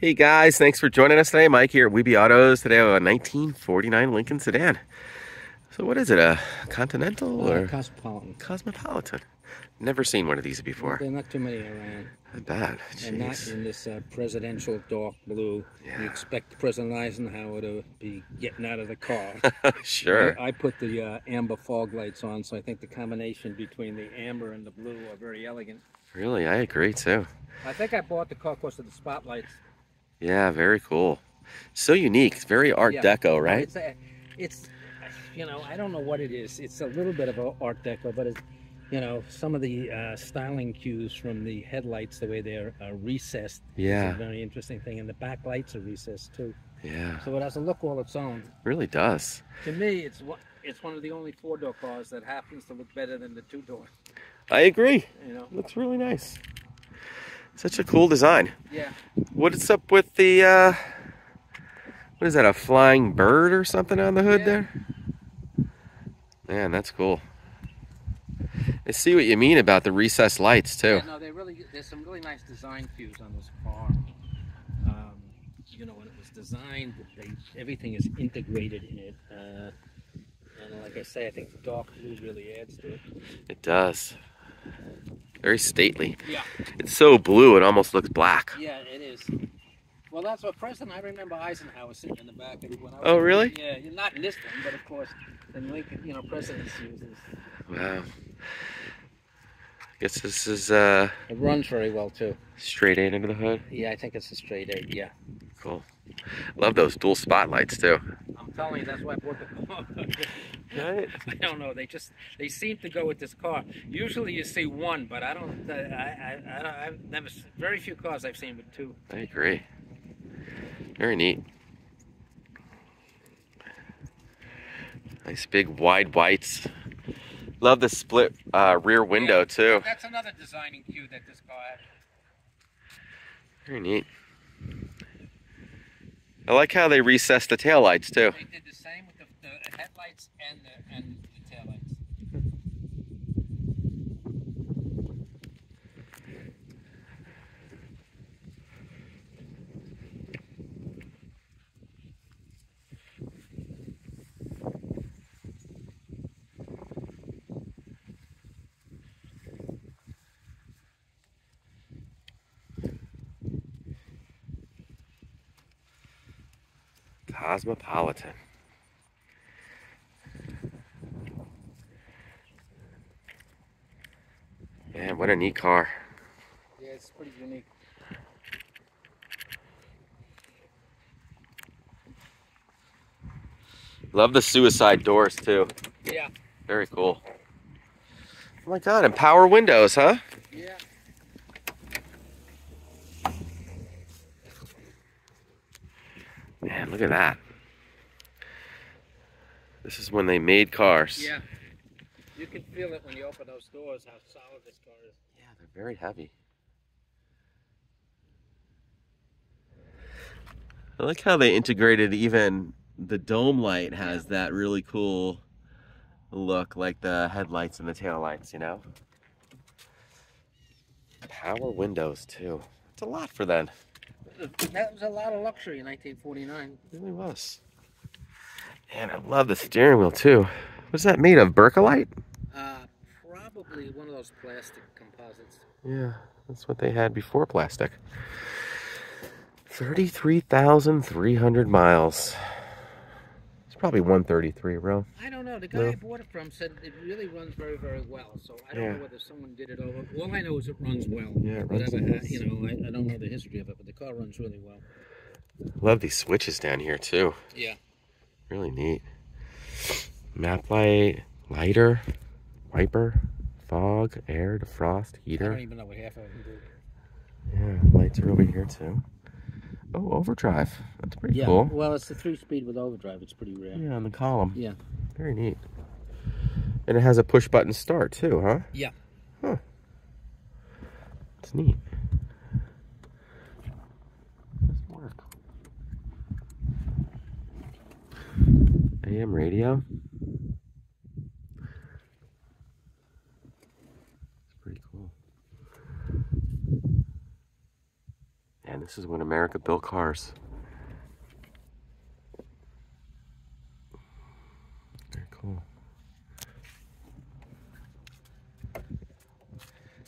Hey guys, thanks for joining us today. Mike here at WeBe Autos. Today I have a 1949 Lincoln sedan. So what is it, a Continental or? Cosmopolitan. Cosmopolitan. Never seen one of these before. There are not too many around. I bet. Jeez. And not in this presidential dark blue. Yeah. You expect President Eisenhower to be getting out of the car. Sure. I put the amber fog lights on, so I think the combination between the amber and the blue are very elegant. Really, I agree too. I think I bought the car because of the spotlights. Yeah, very cool. So unique. It's very Art Deco, right? It's, you know, I don't know what it is. It's a little bit of a Art Deco, but it's, you know, some of the styling cues from the headlights, the way they're recessed. Yeah. It's a very interesting thing. And the back lights are recessed too. Yeah. So it has a look all its own. It really does. To me, it's one of the only four-door cars that happens to look better than the two-door. I agree. You know? Looks really nice. Such a cool design. Yeah. What's up with the, what is that, a flying bird or something on the hood there? Man, that's cool. I see what you mean about the recessed lights, too. Yeah, no, there's some really nice design cues on this car. You know, when it was designed, everything is integrated in it. And like I say, I think the dark blue really adds to it. It does. Very stately. Yeah. It's so blue, it almost looks black. Yeah, it is. Well, that's what President, I remember Eisenhower sitting in the back of when I was. Oh, really? Yeah, not in this one, but of course, in Lincoln, you know, presidents use this. Wow. I guess this is, It runs very well, too. Straight 8 into the hood? Yeah, I think it's a straight 8, yeah. Cool. Love those dual spotlights, too. I'm telling you, that's why I bought the car. Right? I don't know, they seem to go with this car. Usually you see one, but I don't, I've never, very few cars I've seen with two. I agree. Very neat. Nice big wide whites. Love the split rear window, too. That's another designing cue that this car has. Very neat. I like how they recessed the taillights, too. They did the same with the headlights and the Cosmopolitan. Man, what a neat car. Yeah, it's pretty unique. Love the suicide doors, too. Yeah. Very cool. Oh my God, and power windows, huh? Yeah. Man, look at that. This is when they made cars. Yeah. You can feel it when you open those doors, how solid this car is. Yeah, they're very heavy. I like how they integrated even the dome light has that really cool look, like the headlights and the taillights, you know? Power windows, too. It's a lot for them. That was a lot of luxury in 1949. It really was. And I love the steering wheel, too. What's that made of? Berkelite? Probably one of those plastic composites. Yeah, that's what they had before plastic. 33,300 miles. It's probably 133, bro. I don't know. The guy I bought it from said it really runs very, very well. So I don't know whether someone did it over. All I know is it runs well. Yeah, it runs well. You know, I don't know the history of it, but the car runs really well. Love these switches down here, too. Yeah. Really neat. Map light, lighter, wiper, fog, air, defrost, heater. I don't even know what half of them do. Yeah, lights are over here, too. Oh, overdrive. That's pretty cool. Yeah, well, it's the 3-speed with overdrive. It's pretty rare. Yeah, on the column. Yeah. Very neat. And it has a push-button start, too, huh? Yeah. Huh. It's neat. It does work. AM radio. This is when America built cars. Very cool.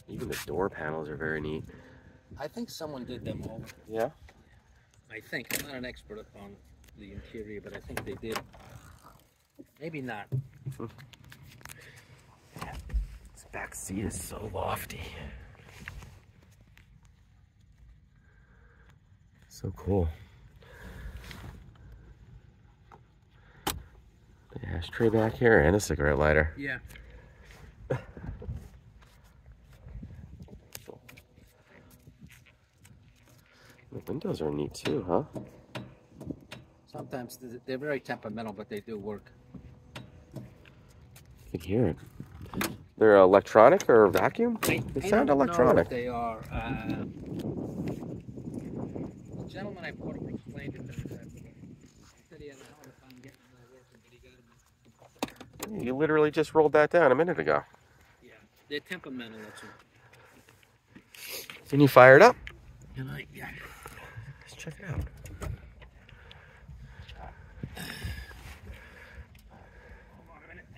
Even the door panels are very neat. I think someone did them all. Yeah? I think. I'm not an expert on the interior, but I think they did. Maybe not. Yeah. This back seat is so lofty. So cool. The ashtray back here and a cigarette lighter. Yeah. The windows are neat too, huh? Sometimes they're very temperamental, but they do work. You can hear it. They're electronic or vacuum? They sound electronic. They are. The gentleman I bought him explained it to me. He said he had a hell of a time getting that working, but he got it. You literally just rolled that down a minute ago. Yeah, they're temperamental, that's it. Can you fire it up? You like, yeah. Let's check it out. Hold on a minute.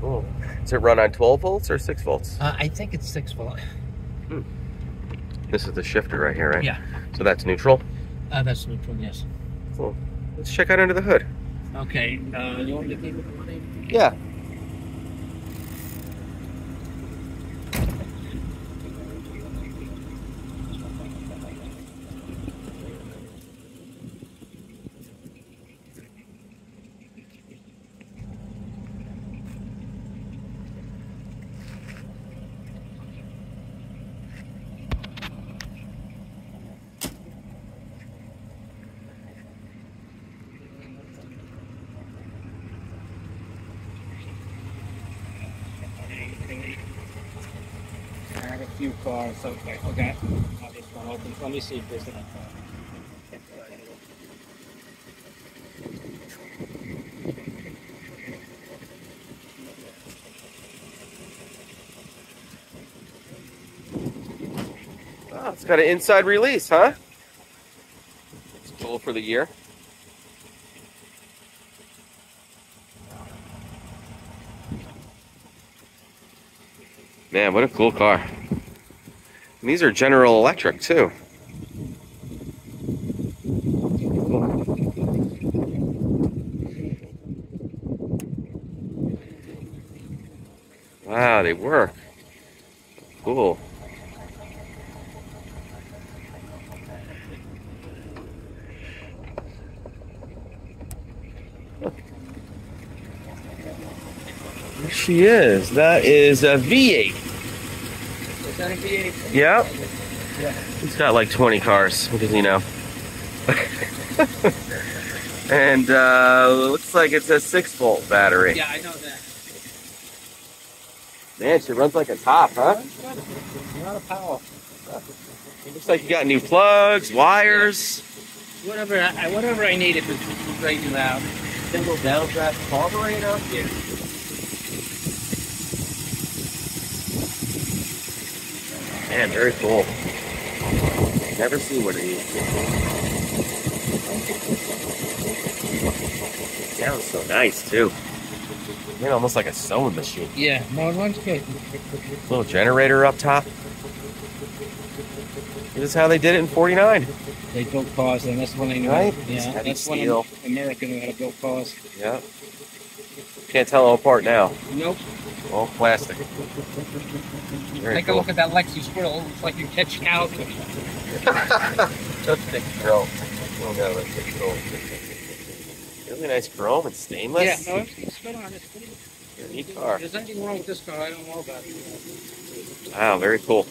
Cool. Does it run on 12 volts or 6 volts? I think it's 6 volts. Hmm. This is the shifter right here, right? Yeah. So that's neutral? That's neutral, yes. Cool. Let's check out under the hood. Okay. You want me to keep it for me? Yeah. Few cars, so it's like, okay, I'll just run open. Let me see if there's enough. Oh, it's got an inside release, huh? It's cool for the year. Man, what a cool car. And these are General Electric too. Wow, they work. Cool. There she is. That is a V8. Yep. He's got like 20 cars, because you know. And looks like it's a 6-volt battery. Yeah, I know that. Man, she runs like a top, huh? A lot of power. Looks like you got new plugs, wires. Whatever I need, if it's right now. Single downdraft carburetor. Yeah. Man, very cool. Never see what it is. Sounds so nice too. Man, almost like a sewing machine. Yeah, no one's good. Little generator up top. This is how they did it in '49. They built cars, and that's when they knew. Right? Yeah, that's when America knew how to build cars. Yeah. Can't tell them apart now. Nope. All plastic. Take a look at that Lexi squirrel. It looks like you catch cows. Such a big squirrel. Oh, no, that's a squirrel. Really nice chrome and stainless. Yeah, no, everything's good on it. It's a neat car. There's nothing wrong with this car. I don't know about it. Wow, very cool.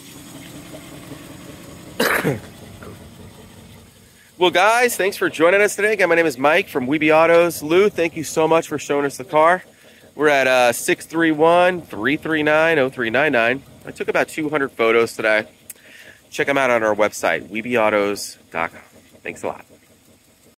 Well, guys, thanks for joining us today. Again, my name is Mike from WeBe Autos. Lou, thank you so much for showing us the car. We're at 631-339-0399. I took about 200 photos today. check them out on our website, webeautos.com. Thanks a lot.